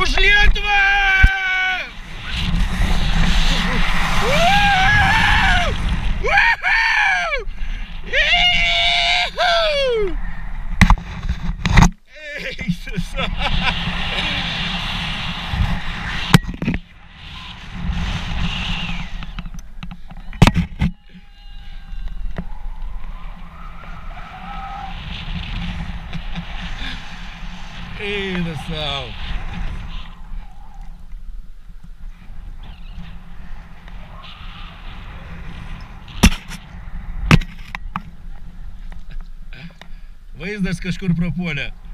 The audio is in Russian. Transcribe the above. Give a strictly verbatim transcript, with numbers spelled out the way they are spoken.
Ушли от вас! Эй, сосак! Эй, сосак! Выезд с Кашкур-Прополя.